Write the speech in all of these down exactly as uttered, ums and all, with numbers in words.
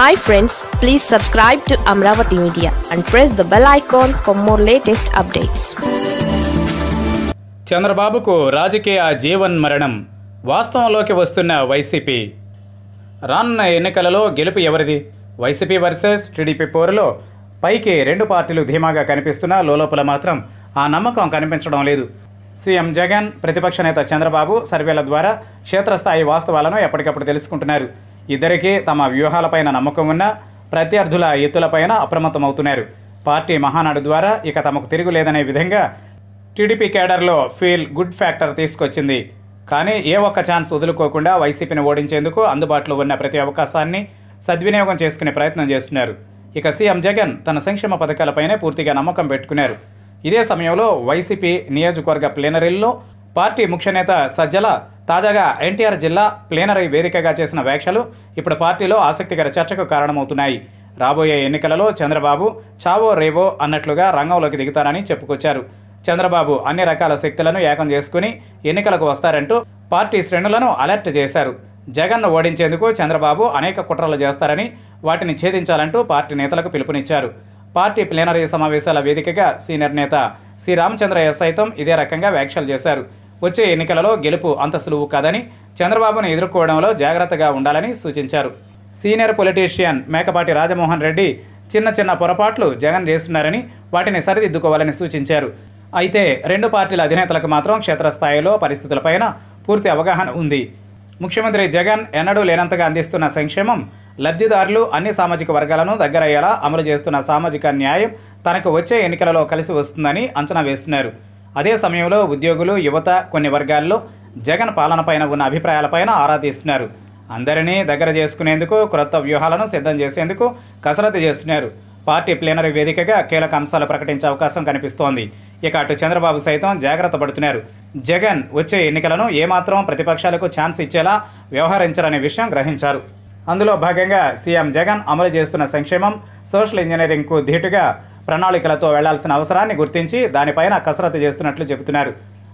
Hi friends, please subscribe to Amaravathi Media and press the bell icon for more latest updates. చంద్రబాబుకు రాజకీయ జీవన్ మరణం. వాస్తవంలోకి వస్తున్న YCP. రానున్న ఎన్నికలలో గెలుపు ఎవరిది? వైసీపీ వర్సెస్ టీడీపీ పోరులో పైకి రెండు పార్టీలు ధీమాగా కనిపిస్తున్నా లోలోపల మాత్రం ఆ నమ్మకం కనిపించడం లేదు. సీఎం జగన్, ప్రతిపక్ష నేత చంద్రబాబు సర్వేల ద్వారా క్షేత్రస్థాయి వాస్తవాలను ఎప్పటికప్పుడు తెలుసుకుంటున్నారు. ఇద్దరికీ తమ వ్యూహాలపైన నమ్మకం ఉన్న ప్రత్యర్థుల ఎత్తులపైన అప్రమత్తమవుతున్నారు. పార్టీ మహానాడు ద్వారా ఇక తమకు తిరుగులేదనే విధంగా టీడీపీ కేడర్లో ఫీల్ గుడ్ ఫ్యాక్టర్ తీసుకొచ్చింది. కానీ ఏ ఒక్క ఛాన్స్ వదులుకోకుండా వైసీపీని ఓడించేందుకు అందుబాటులో ఉన్న ప్రతి అవకాశాన్ని సద్వినియోగం చేసుకునే ప్రయత్నం చేస్తున్నారు. ఇక సీఎం జగన్ తన సంక్షేమ పథకాలపైనే పూర్తిగా నమ్మకం పెట్టుకున్నారు. ఇదే సమయంలో వైసీపీ నియోజకవర్గ ప్లీనరీల్లో పార్టీ ముఖ్యనేత సజ్జల తాజాగా ఎన్టీఆర్ జిల్లా ప్లీనరీ వేదికగా చేసిన వ్యాఖ్యలు ఇప్పుడు పార్టీలో ఆసక్తికర చర్చకు కారణమవుతున్నాయి. రాబోయే ఎన్నికలలో చంద్రబాబు చావో రేవో అన్నట్లుగా రంగంలోకి దిగుతారని చెప్పుకొచ్చారు. చంద్రబాబు అన్ని రకాల శక్తులను ఏకం చేసుకుని ఎన్నికలకు వస్తారంటూ పార్టీ శ్రేణులను అలర్ట్ చేశారు. జగన్ను ఓడించేందుకు చంద్రబాబు అనేక కుట్రలు చేస్తారని వాటిని ఛేదించాలంటూ పార్టీ నేతలకు పిలుపునిచ్చారు. పార్టీ ప్లీనరీ సమావేశాల వేదికగా సీనియర్ నేత శ్రీ రామచంద్ర సైతం ఇదే రకంగా వ్యాఖ్యలు చేశారు. వచ్చే ఎన్నికలలో గెలుపు అంత సులువు కాదని, చంద్రబాబును ఎదుర్కోవడంలో జాగ్రత్తగా ఉండాలని సూచించారు. సీనియర్ పొలిటీషియన్ మేకపాటి రాజమోహన్ రెడ్డి చిన్న చిన్న పొరపాట్లు జగన్ చేస్తున్నారని, వాటిని సరిదిద్దుకోవాలని సూచించారు. అయితే రెండు పార్టీల అధినేతలకు మాత్రం క్షేత్రస్థాయిలో పరిస్థితులపైన పూర్తి అవగాహన ఉంది. ముఖ్యమంత్రి జగన్ ఎన్నడూ లేనంతగా అందిస్తున్న సంక్షేమం, లబ్ధిదారులు అన్ని సామాజిక వర్గాలను దగ్గరయ్యేలా అమలు చేస్తున్న సామాజిక న్యాయం తనకు వచ్చే ఎన్నికలలో కలిసి వస్తుందని అంచనా వేస్తున్నారు. అదే సమయంలో ఉద్యోగులు, యువత, కొన్ని వర్గాల్లో జగన్ పాలనపైన ఉన్న అభిప్రాయాలపైన ఆరా తీస్తున్నారు. అందరినీ దగ్గర చేసుకునేందుకు క్రొత్త వ్యూహాలను సిద్ధం చేసేందుకు కసరత్తు చేస్తున్నారు. పార్టీ ప్లీనరీ వేదికగా కీలక అంశాలు ప్రకటించే అవకాశం కనిపిస్తోంది. ఇక అటు చంద్రబాబు సైతం జాగ్రత్త పడుతున్నారు. జగన్ వచ్చే ఎన్నికలను ఏమాత్రం ప్రతిపక్షాలకు ఛాన్స్ ఇచ్చేలా వ్యవహరించారనే విషయం గ్రహించారు. అందులో భాగంగా సీఎం జగన్ అమలు చేస్తున్న సంక్షేమం, సోషల్ ఇంజనీరింగ్కు ధీటుగా ప్రణాళికలతో వెళ్లాల్సిన అవసరాన్ని గుర్తించి దానిపైన కసరత్తు చేస్తున్నట్లు చెబుతున్నారు.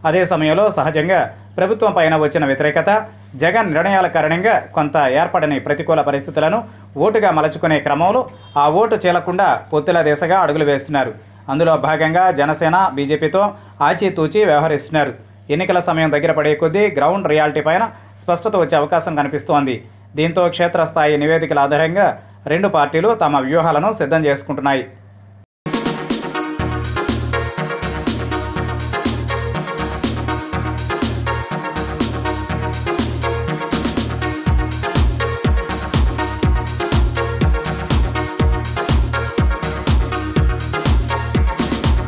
అదే సమయంలో సహజంగా ప్రభుత్వం పైన వచ్చిన వ్యతిరేకత, జగన్ నిర్ణయాల కారణంగా కొంత ఏర్పడని ప్రతికూల పరిస్థితులను ఓటుగా మలచుకునే క్రమంలో ఆ ఓటు చేలకుండా పొత్తుల దిశగా అడుగులు వేస్తున్నారు. అందులో భాగంగా జనసేన, బీజేపీతో ఆచితూచి వ్యవహరిస్తున్నారు. ఎన్నికల సమయం దగ్గర పడే కొద్దీ గ్రౌండ్ రియాలిటీ పైన స్పష్టత వచ్చే అవకాశం కనిపిస్తోంది. దీంతో క్షేత్రస్థాయి నివేదికల ఆధారంగా రెండు పార్టీలు తమ వ్యూహాలను సిద్ధం చేసుకుంటున్నాయి.